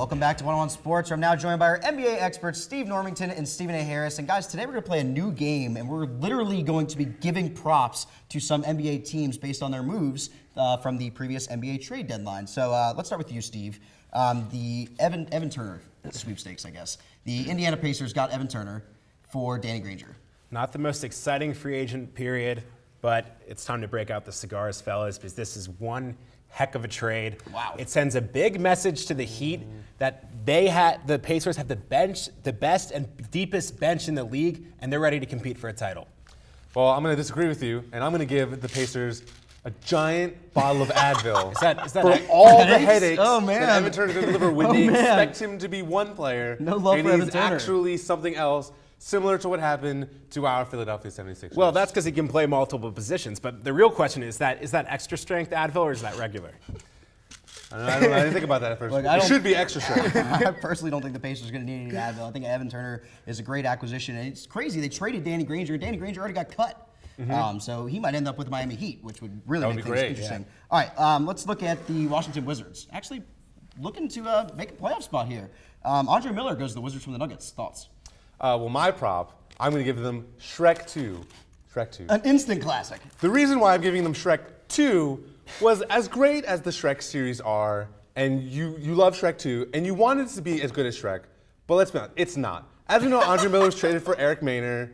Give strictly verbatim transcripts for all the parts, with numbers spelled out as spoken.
Welcome back to One on One Sports. I'm now joined by our N B A experts, Steve Normington and Stephen A. Harris. And guys, today we're going to play a new game, and we're literally going to be giving props to some N B A teams based on their moves uh, from the previous N B A trade deadline. So uh, let's start with you, Steve. Um, the Evan, Evan Turner sweepstakes, I guess. The Indiana Pacers got Evan Turner for Danny Granger. Not the most exciting free agent period, but it's time to break out the cigars, fellas, because this is one heck of a trade. Wow. It sends a big message to the Heat that they had the Pacers have the bench, the best and deepest bench in the league, and they're ready to compete for a title. Well, I'm going to disagree with you, and I'm going to give the Pacers a giant bottle of Advil. Is that, is that for like, all the headaches oh, man. that Evan Turner delivered when oh, they man. expect him to be one player, no love and for he's Evan Turner. actually something else. Similar to what happened to our Philadelphia seventy-six. Well, that's because he can play multiple positions, but the real question is that is that extra strength Advil or is that regular? I don't know, I, don't know, I didn't think about that at first. Look, it should be extra strength. I personally don't think the Pacers are going to need any Advil. I think Evan Turner is a great acquisition, and it's crazy. They traded Danny Granger. Danny Granger already got cut. Mm-hmm. um, so he might end up with the Miami Heat, which would really would make things great, interesting. Yeah. All right, um, let's look at the Washington Wizards. Actually, looking to uh, make a playoff spot here. Um, Andre Miller goes to the Wizards from the Nuggets. Thoughts? Uh, well, my prop, I'm going to give them Shrek two. Shrek two. An instant classic. The reason why I'm giving them Shrek two was as great as the Shrek series are, and you, you love Shrek two, and you want it to be as good as Shrek, but let's be honest, it's not. As we know, Andre Miller was traded for Eric Maynor,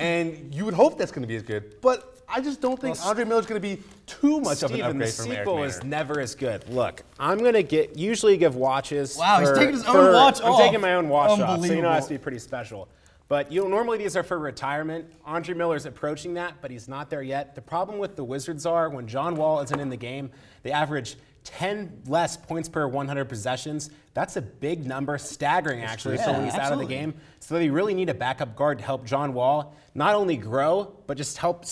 and you would hope that's going to be as good, but I just don't think well, Andre Miller's going to be too much Steven, of an upgrade from Eric Maynor. Steven, the sequel is never as good. Look, I'm going to get usually give watches. Wow, for, he's taking his for, own watch I'm off. I'm taking my own watch off, so you know it has to be pretty special. But you know, normally these are for retirement. Andre Miller's approaching that, but he's not there yet. The problem with the Wizards are when John Wall isn't in the game, they average ten less points per one hundred possessions. That's a big number, staggering actually, yeah, so when he's absolutely. out of the game. So they really need a backup guard to help John Wall not only grow, but just help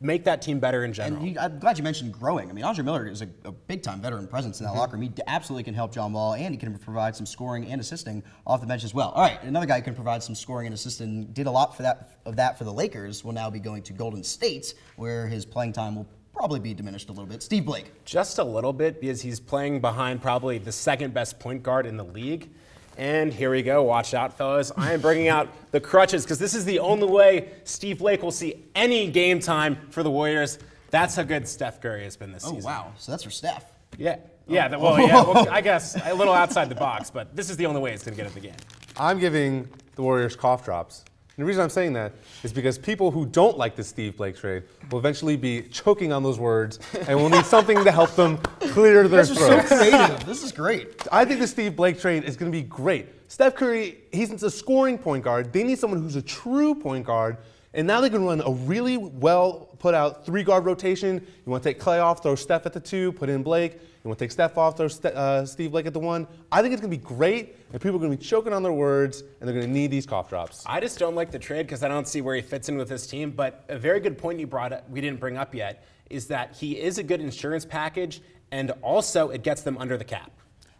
make that team better in general. And he, I'm glad you mentioned growing. I mean, Andre Miller is a, a big-time veteran presence in that mm-hmm. locker room. He absolutely can help John Wall, and he can provide some scoring and assisting off the bench as well. All right, another guy who can provide some scoring and assisting, did a lot for that, of that for the Lakers, will now be going to Golden State, where his playing time will probably be diminished a little bit. Steve Blake. Just a little bit, because he's playing behind probably the second-best point guard in the league. And here we go. Watch out, fellas. I am bringing out the crutches because this is the only way Steve Blake will see any game time for the Warriors. That's how good Steph Curry has been this oh, season. Oh, wow. So that's for Steph. Yeah. Yeah. Oh. That, well, yeah. Well, I guess a little outside the box, but this is the only way it's going to get at the game. I'm giving the Warriors cough drops. And the reason I'm saying that is because people who don't like this Steve Blake trade will eventually be choking on those words and will need something to help them clear their throats. This is so creative. This is great. I think the Steve Blake trade is going to be great. Steph Curry, he's a scoring point guard. They need someone who's a true point guard. And now they can run a really well put out three guard rotation. You want to take Clay off, throw Steph at the two, put in Blake. You want to take Steph off, throw St uh, Steve Blake at the one. I think it's going to be great, and people are going to be choking on their words, and they're going to need these cough drops. I just don't like the trade because I don't see where he fits in with this team. But a very good point you brought up, we didn't bring up yet, is that he is a good insurance package, and also it gets them under the cap.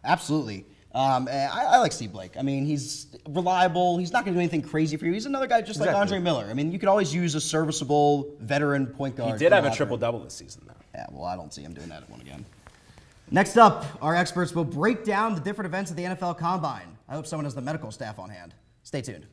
Absolutely. Um, I, I like Steve Blake. I mean, he's reliable. He's not going to do anything crazy for you. He's another guy just exactly. like Andre Miller. I mean, you could always use a serviceable veteran point guard. He did have a triple-double this season, though. Yeah, well, I don't see him doing that at one again. Next up, our experts will break down the different events of the N F L Combine. I hope someone has the medical staff on hand. Stay tuned.